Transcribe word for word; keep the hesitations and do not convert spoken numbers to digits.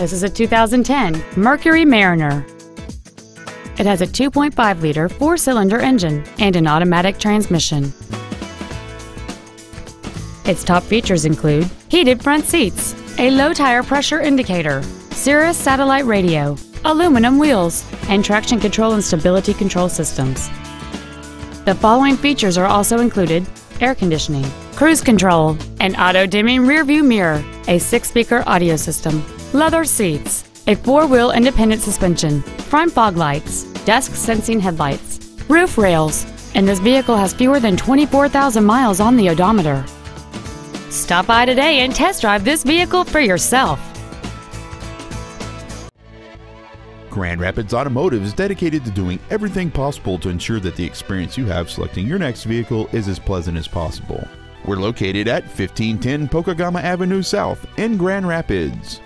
This is a two thousand ten Mercury Mariner. It has a two point five liter four-cylinder engine and an automatic transmission. Its top features include heated front seats, a low tire pressure indicator, Sirius satellite radio, aluminum wheels, and traction control and stability control systems. The following features are also included: air conditioning, cruise control, an auto-dimming rearview mirror, a six-speaker audio system, leather seats, a four-wheel independent suspension, front fog lights, dusk-sensing headlights, roof rails, and this vehicle has fewer than twenty-four thousand miles on the odometer. Stop by today and test drive this vehicle for yourself. Grand Rapids Automotive is dedicated to doing everything possible to ensure that the experience you have selecting your next vehicle is as pleasant as possible. We're located at fifteen ten Pokegama Avenue South in Grand Rapids.